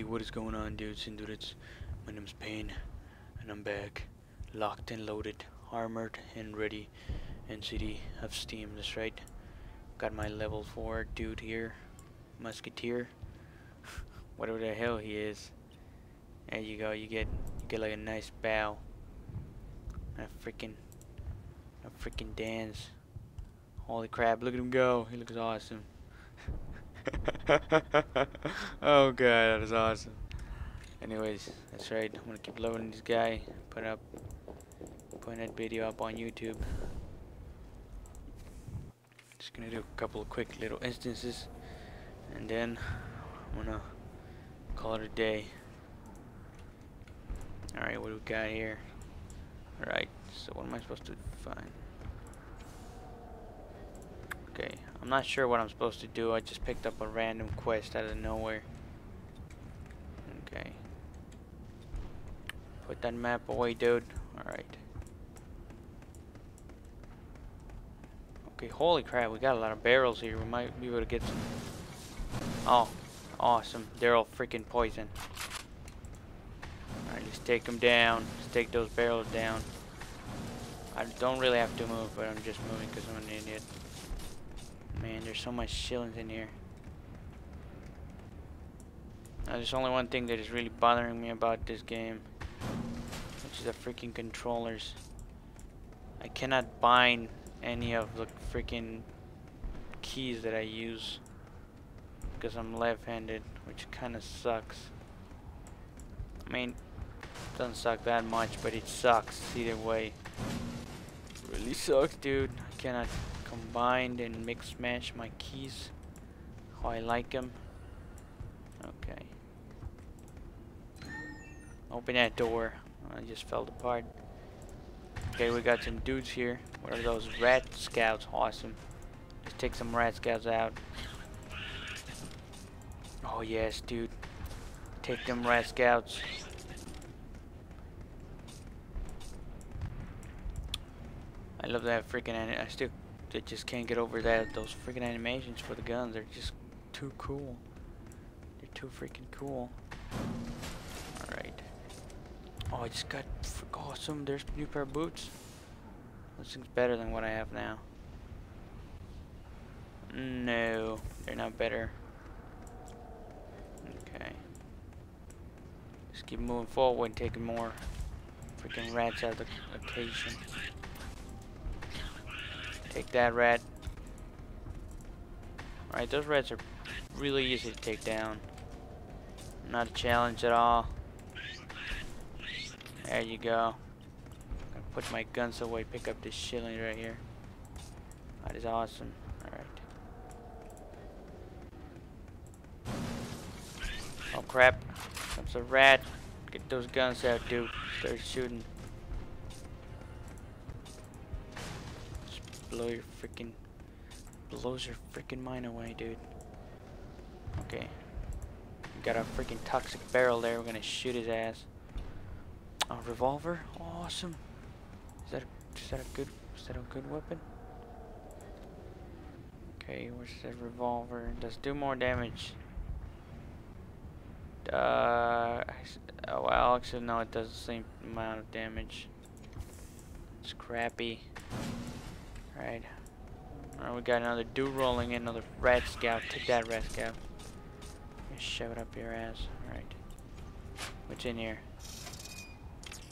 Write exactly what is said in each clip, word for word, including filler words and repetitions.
Hey, what is going on, dudes and dudettes? My name's Payne, and I'm back, locked and loaded, armored and ready, in City of Steam. That's right. Got my level four dude here, musketeer, whatever the hell he is. There you go. You get, you get like a nice bow, and a freaking, a freaking dance. Holy crap! Look at him go. He looks awesome. Oh god, that is awesome. Anyways, that's right, I'm gonna keep loading this guy, put up putting that video up on YouTube. Just gonna do a couple of quick little instances and then I'm gonna call it a day. Alright, what do we got here? Alright, so what am I supposed to find? Okay, I'm not sure what I'm supposed to do. I just picked up a random quest out of nowhere. Okay. Put that map away, dude. Alright. Okay, holy crap, we got a lot of barrels here. We might be able to get some. Oh, awesome. They're all freaking poison. Alright, let's take them down. Let's take those barrels down. I don't really have to move, but I'm just moving because I'm an idiot. Man, there's so much shillings in here. Now, there's only one thing that is really bothering me about this game, which is the freaking controllers. I cannot bind any of the freaking keys that I use because I'm left-handed, which kind of sucks. I mean, it doesn't suck that much, but it sucks either way. It really sucks, dude. I cannot combined and mix match my keys how I like them. Okay. Open that door. I just fell apart. Okay, we got some dudes here. What are those? Rat scouts. Awesome. Let's take some rat scouts out. Oh yes, dude. Take them rat scouts. I love that freaking I still They just can't get over that. Those freaking animations for the guns are just too cool. They're too freaking cool. Alright. Oh, I just got awesome. There's new pair of boots. This thing's better than what I have now. No, they're not better. Okay. Just keep moving forward and taking more freaking rats out of the location. Take that rat. Alright, those rats are really easy to take down. Not a challenge at all. There you go. I'm gonna put my guns away, pick up this shilling right here. That is awesome. Alright. Oh crap. Comes a rat. Get those guns out, dude. Start shooting. Blow your freaking blows your freaking mind away, dude. Okay, we got a freaking toxic barrel there. We're gonna shoot his ass. A revolver, awesome. Is that a, is that a good is that a good weapon? Okay, where's that revolver? Does do more damage. Uh, oh well, actually no, it does the same amount of damage. It's crappy. Alright, right, we got another dude rolling in, another rat scout. Take that rat scout. Just shove it up your ass. Alright. What's in here?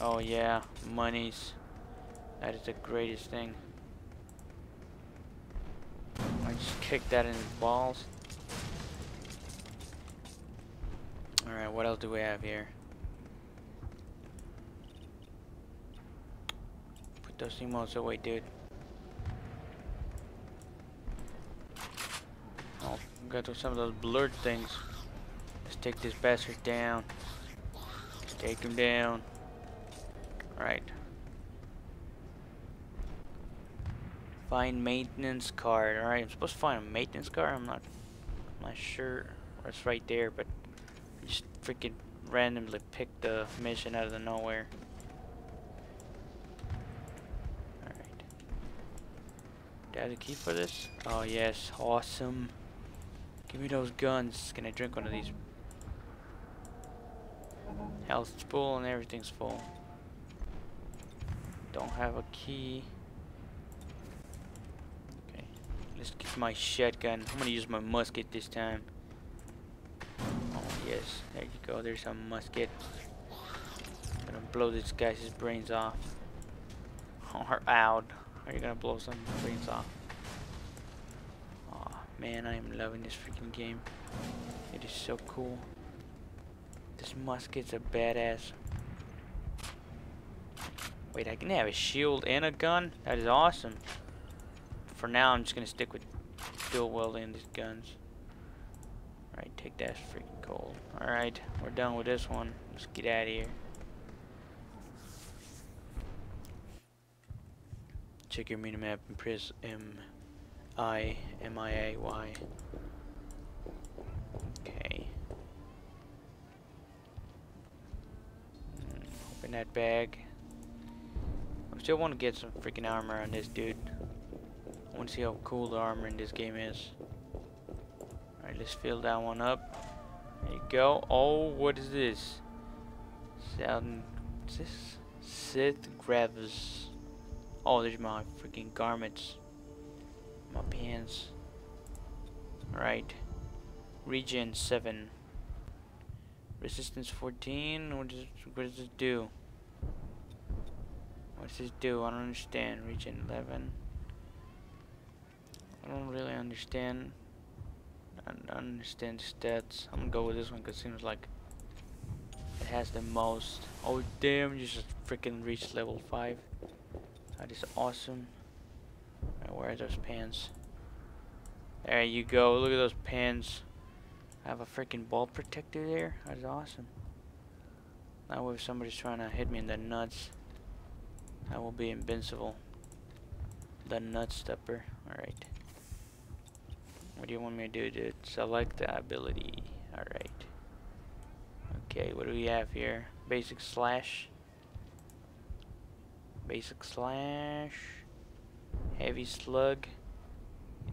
Oh yeah, monies. That is the greatest thing. I just kicked that in his balls. Alright, what else do we have here? Put those emotes away, dude. Got some of those blurred things. Let's take this bastard down. Take him down. Alright. Find maintenance card. Alright, I'm supposed to find a maintenance card. I'm not I'm not sure what's right there, but I just freaking randomly picked the mission out of the nowhere. Alright. Do I have a key for this? Oh yes, awesome. Give me those guns. Can I drink one of these? Health's full and everything's full. Don't have a key. Okay, let's get my shotgun. I'm gonna use my musket this time. Oh yes, there you go, there's a musket. I'm gonna blow this guy's brains off. Or out. Are you gonna blow some brains off? Aw, man, I am loving this freaking game. It is so cool. This musket's a badass. Wait, I can have a shield and a gun? That is awesome. For now, I'm just gonna stick with dual wielding these guns. Alright, take that, freaking cold. Alright, we're done with this one. Let's get out of here. Check your minimap and press M I M I A Y. Okay. Open that bag. I still want to get some freaking armor on this dude. I want to see how cool the armor in this game is. Alright, let's fill that one up. There you go. Oh, what is this? Sound. Is this? Sith grabs. Oh, there's my freaking garments. My pants. Alright. Regen seven. Resistance fourteen. What does, what does it do? What does this do? I don't understand. Regen eleven. I don't really understand. I don't understand stats. I'm gonna go with this one because it seems like it has the most. Oh, damn. You just freaking reached level five. That is awesome. Alright, where are those pants? There you go. Look at those pants. I have a freaking ball protector there. That is awesome. That way if somebody's trying to hit me in the nuts, I will be invincible. The nut stepper. Alright. What do you want me to do, dude? Select the ability. Alright. Okay, what do we have here? Basic slash. Basic slash, heavy slug,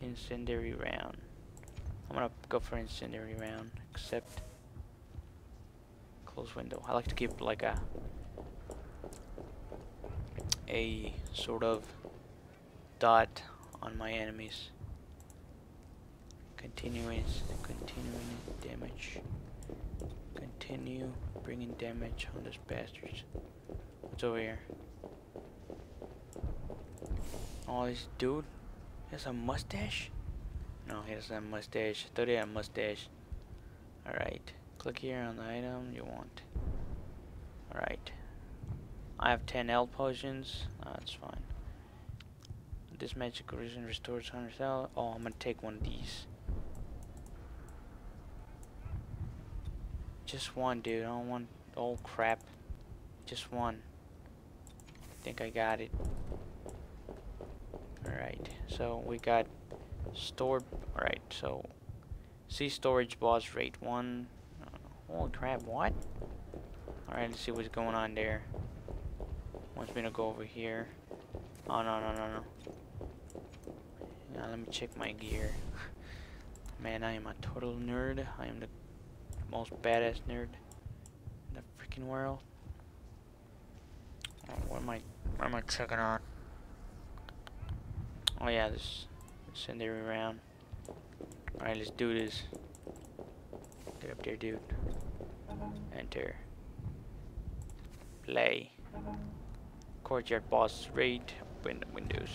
incendiary round. I'm gonna go for incendiary round, except close window. I like to keep like a a sort of dot on my enemies. Continuing, continuing damage. Continue bringing damage on those bastards. What's over here? Oh, this dude has a mustache? No, he doesn't have a mustache. I thought he had a mustache. Alright, click here on the item you want. Alright. I have ten health potions. Oh, that's fine. This magical reason restores one hundred health. Oh, I'm gonna take one of these. Just one, dude. I don't want. Oh, crap. Just one. I think I got it. Alright, so we got stored. Alright, so see storage boss rate one. Oh crap, what? Alright, let's see what's going on there. Wants me to go over here. Oh no, no, no, no. Now let me check my gear. Man, I am a total nerd. I am the most badass nerd in the freaking world. Oh, what am I, what am I checking on? Oh yeah, this incendiary round. Alright, let's do this. Get up there, dude. Enter. Play. Courtyard boss raid. Win windows.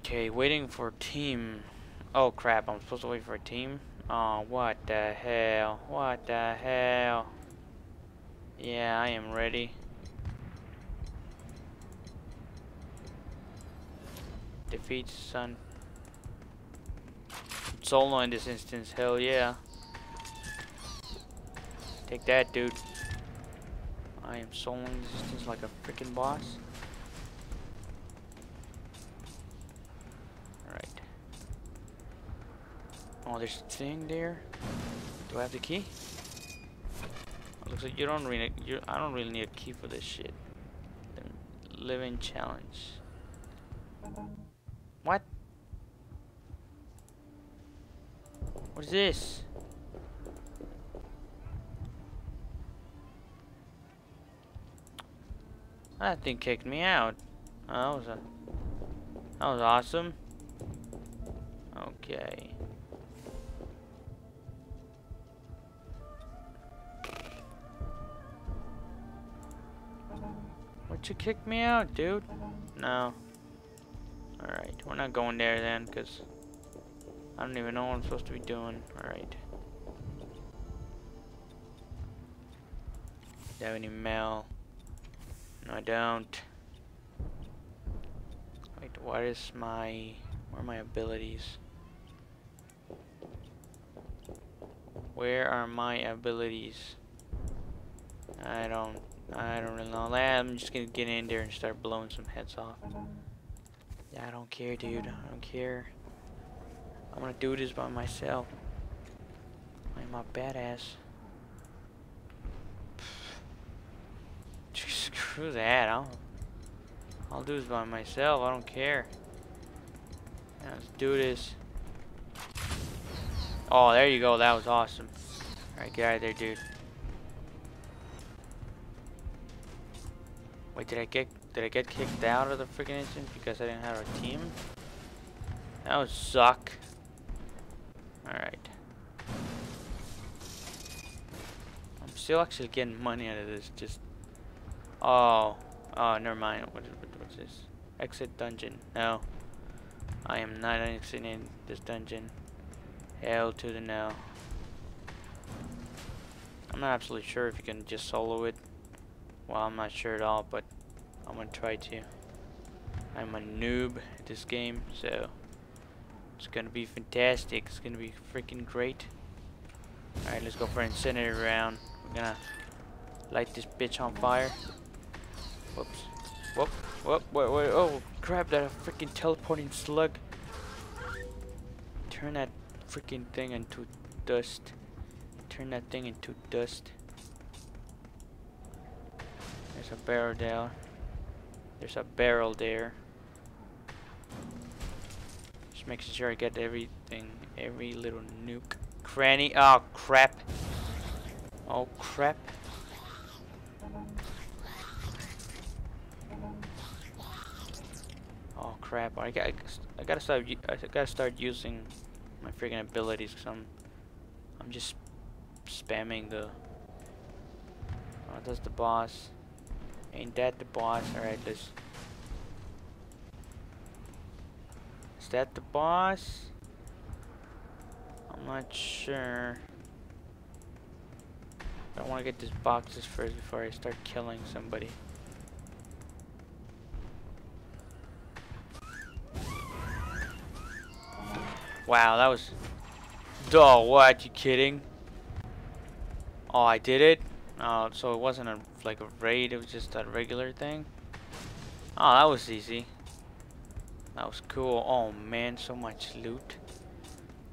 Okay, waiting for team. Oh crap, I'm supposed to wait for a team? Oh, what the hell? What the hell? Yeah, I am ready. Defeats Sun Solo in this instance, hell yeah. Take that, dude. I am soloing in this instance like a freaking boss. Alright. Oh, there's a thing there. Do I have the key? It looks like you don't really you I don't really need a key for this shit. The living challenge. What? What is this? That thing kicked me out. Oh, that was a, that was awesome. Okay. Would you kick me out, dude? No. Alright, we're not going there then, because I don't even know what I'm supposed to be doing. Alright. Do I have any mail? No, I don't. Wait, what is my... Where are my abilities? Where are my abilities? I don't... I don't really know that. I'm just gonna get in there and start blowing some heads off. Yeah, I don't care, dude. I don't care. I'm gonna do this by myself. I'm a badass. Just screw that. I'll, I'll do this by myself. I don't care. Yeah, let's do this. Oh, there you go. That was awesome. Alright, get out of there, dude. Wait, did I get did I get kicked out of the freaking instance because I didn't have a team? That would suck. Alright. I'm still actually getting money out of this, just oh. Oh, never mind. What is what, what's this? Exit dungeon. No. I am not exiting this dungeon. Hell to the no. I'm not absolutely sure if you can just solo it. Well, I'm not sure at all, but I'm gonna try to. I'm a noob at this game, so it's gonna be fantastic. It's gonna be freaking great. Alright, let's go for an incendiary round. We're gonna light this bitch on fire. Whoops. Whoop. Whoop. Wait, wait. Oh, crap, that freaking teleporting slug. Turn that freaking thing into dust. Turn that thing into dust. There's a barrel there. There's a barrel there. Just making sure I get everything, every little nuke cranny. Oh crap! Oh crap! Oh crap! I got, I gotta start. I gotta start using my freaking abilities, cause I'm, I'm just spamming the. Oh, that's the boss. Ain't that the boss? Alright, let's... Is that the boss? I'm not sure. I want to get these boxes first before I start killing somebody. Wow, that was... Oh, what? You kidding? Oh, I did it? Oh, so it wasn't a, like a raid, it was just a regular thing. Oh, that was easy. That was cool. Oh man, so much loot.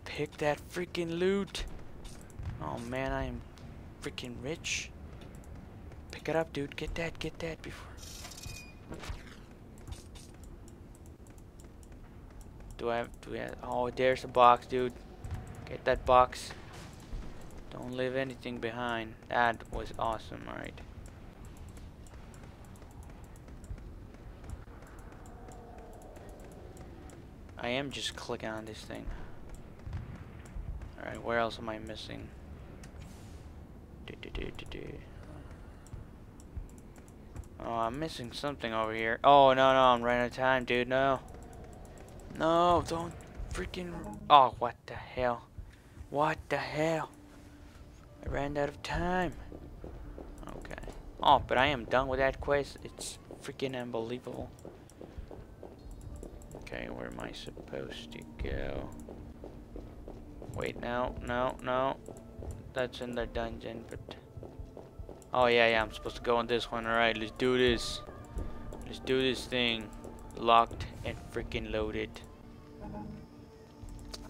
Pick that freaking loot. Oh man, I am freaking rich. Pick it up, dude. Get that, get that before. Do I have, do we have, oh, there's a box, dude. Get that box. Don't leave anything behind. That was awesome, alright. I am just clicking on this thing. Alright, where else am I missing? Do, do, do, do, do. Oh, I'm missing something over here. Oh, no, no, I'm running out of time, dude, no. No, don't freaking... Oh, what the hell? What the hell? I ran out of time. Okay. Oh, but I am done with that quest. It's freaking unbelievable. Okay, where am I supposed to go? Wait, no, no, no. That's in the dungeon, but... Oh, yeah, yeah, I'm supposed to go on this one. Alright, let's do this. Let's do this thing. Locked and freaking loaded.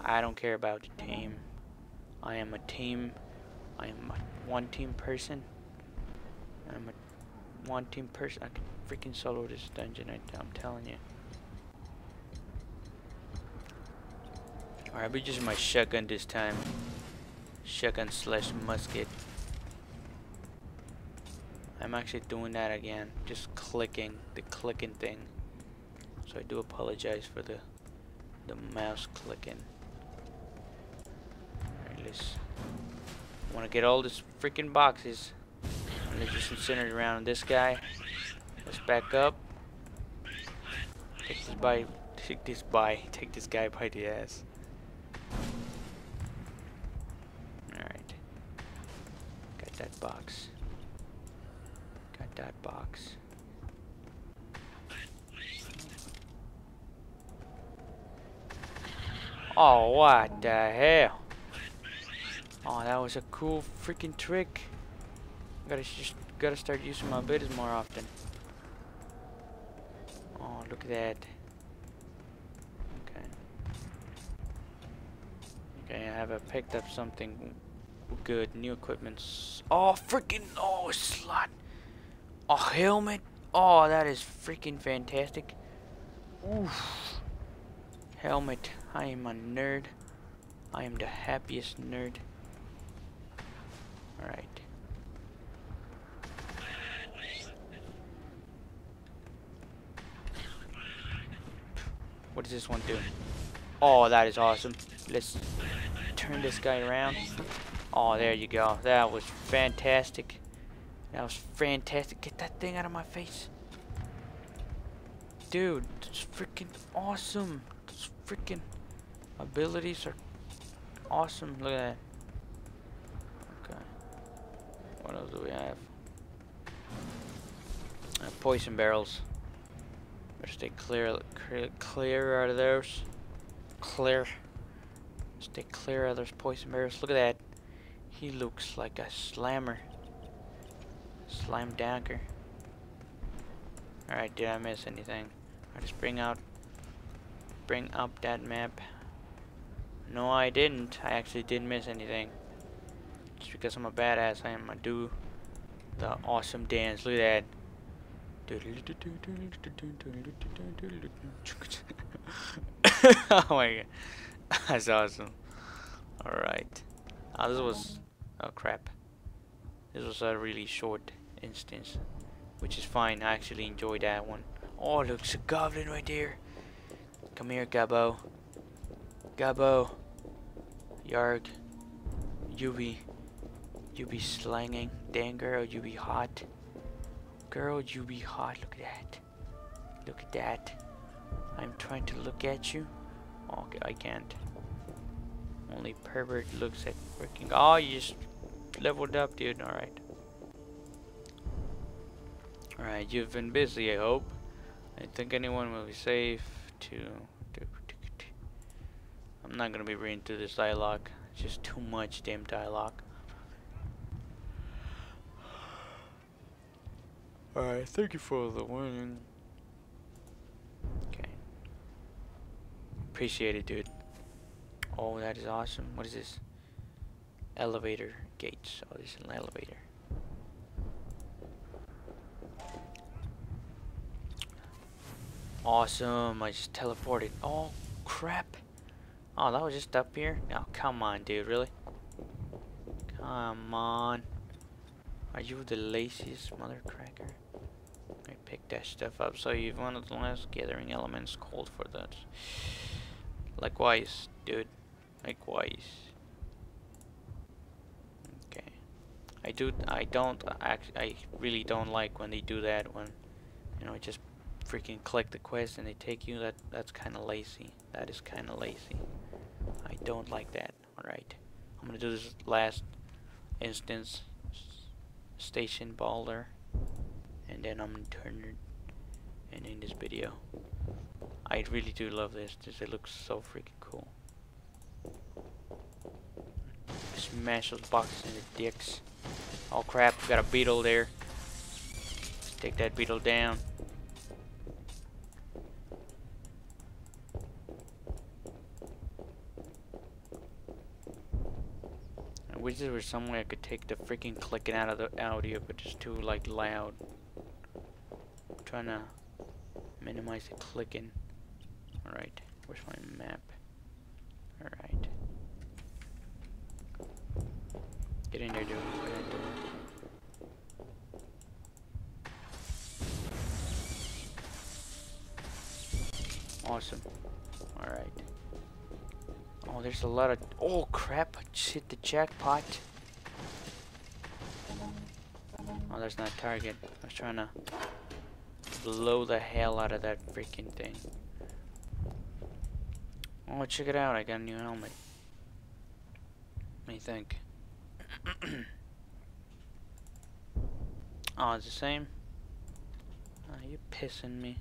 I don't care about the team. I am a team... I am a one team person. I'm a one team person. I can freaking solo this dungeon. I, I'm telling you. Alright, I'll be using my shotgun this time. Shotgun slash musket. I'm actually doing that again, just clicking, the clicking thing. So I do apologize for the the mouse clicking. Alright, let's, I wanna get all these freaking boxes. And let's just incinerate around this guy. Let's back up. Take this by take this by take this guy by the ass. Alright. Got that box. Got that box. Oh, what the hell? Oh, that was a cool freaking trick. Gotta just gotta start using my abilities more often. Oh, look at that. Okay. Okay, I have uh, picked up something good. New equipment. Oh, freaking! Oh, slot. Oh, helmet. Oh, that is freaking fantastic. Oof. Helmet. I am a nerd. I am the happiest nerd. Alright. What does this one do? Oh, that is awesome. Let's turn this guy around. Oh, there you go. That was fantastic. That was fantastic. Get that thing out of my face. Dude, that's freaking awesome. That's freaking abilities are awesome. Look at that. Okay. What else do we have? Uh, poison barrels. Better stay clear, clear, clear out of those. Clear. Stay clear out of those poison barrels. Look at that. He looks like a slammer. Slime dunker. Alright, did I miss anything? I just bring out, bring up that map. No, I didn't. I actually didn't miss anything. Just because I'm a badass, I am gonna do the awesome dance. Look at that. Oh my god, that's awesome. All right. Oh, this was, oh crap. This was a really short instance, which is fine. I actually enjoyed that one. Oh, look, it's a goblin right there. Come here, Gabbo. Gabbo. Yarg. You be, you be slanging. Dang girl, you be hot. Girl, you be hot. Look at that. Look at that. I'm trying to look at you. Okay, I can't. Only pervert looks at freaking. Oh, you just leveled up, dude. Alright. Alright, you've been busy, I hope. I think anyone will be safe to. I'm not gonna be reading through this dialogue. It's just too much damn dialogue. Alright, thank you for the warning. Okay. Appreciate it, dude. Oh, that is awesome. What is this? Elevator gates. Oh, this is an elevator. Awesome, I just teleported. Oh, crap. Oh, that was just up here? Oh, come on, dude, really? Come on. Are you the laziest mothercracker? I picked that stuff up, so you've one of the last gathering elements called for that. Likewise, dude. Likewise. Okay. I do. I don't. Actually, I really don't like when they do that. When you know, just freaking click the quest and they take you. That that's kind of lazy. That is kind of lazy. I don't like that. All right. I'm gonna do this last instance. Station Balder, and then I'm gonna turn it and end this video. I really do love this. This it looks so freaking cool. Smash those boxes into dicks. Oh crap! Got a beetle there. Let's take that beetle down. I wish there was some way I could take the freaking clicking out of the audio, but it's too like loud. I'm trying to minimize the clicking. Alright, where's my map? Alright. Get in there, dude. Get in there. Awesome. Alright. Oh, there's a lot of... Oh, crap. I just hit the jackpot. Oh, that's not a target. I was trying to blow the hell out of that freaking thing. Oh, check it out. I got a new helmet. What do you think? Oh, it's the same? Oh, you're pissing me.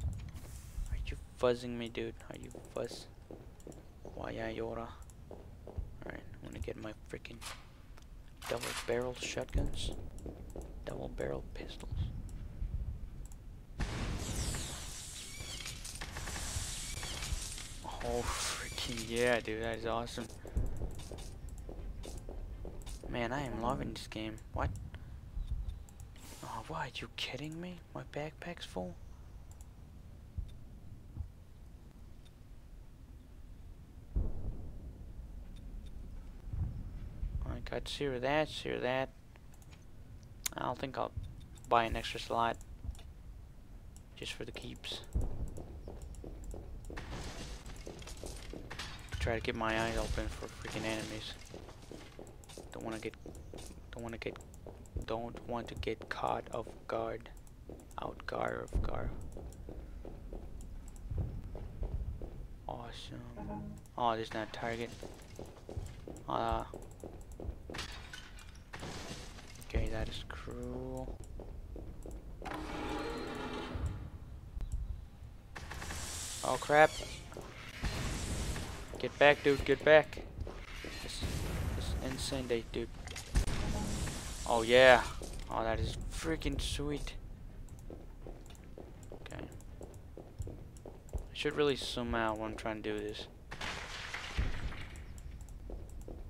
Are you fuzzing me, dude? Are you fuzz? Why, Iota? Alright, I'm gonna get my freaking double barrel shotguns. Double barrel pistols. Oh, freaking yeah, dude, that is awesome. Man, I am loving this game. What? Oh, what? Are you kidding me? My backpack's full? I got zero that, zero that. I don't think I'll buy an extra slot. Just for the keeps. Try to keep my eyes open for freaking enemies. Don't wanna get don't wanna get don't want to get caught off guard. Out guard of guard. Awesome. Oh, there's not a target. Uh Okay, that is cruel. Oh crap. Get back, dude, get back. This is insane day, dude. Oh yeah. Oh, that is freaking sweet. Okay. I should really zoom out when I'm trying to do this.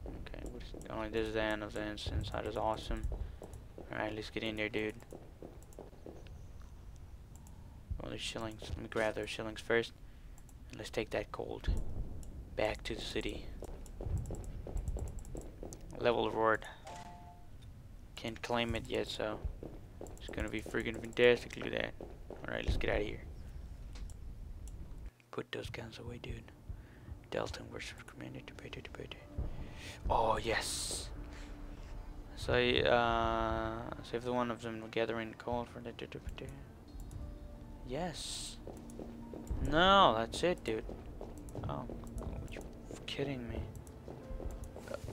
Okay, what is, oh, this is the end of the instance. That is awesome. Alright, let's get in there, dude. Oh, there's shillings. Let me grab those shillings first. And let's take that gold. Back to the city. Level reward. Can't claim it yet, so it's gonna be freaking fantastic. Look at that. Alright, let's get out of here. Put those guns away, dude. Delton was recommended to pay to pay. Oh yes. So uh save the one of them gathering gold for the yes. No, that's it, dude. Oh, you're kidding me.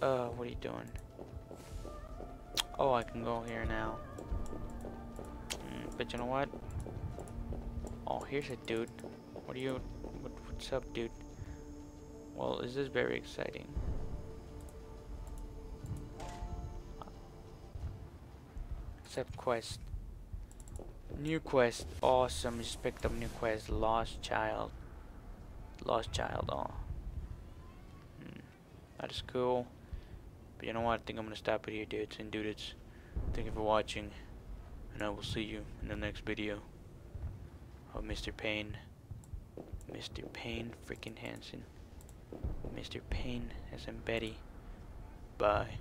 Uh, uh, what are you doing? Oh, I can go here now. Mm, but you know what? Oh, here's a dude. What are you... What, what's up, dude? Well, is this very exciting? Accept quest. New quest. Awesome. Just picked up new quest. Lost child. Lost child, oh. Mm, that is cool. But you know what? I think I'm gonna stop it here, dudes and dudes. Thank you for watching, and I will see you in the next video of Mister Payne. Mister Payne freaking Hansen. Mister Payne as in Betty. Bye.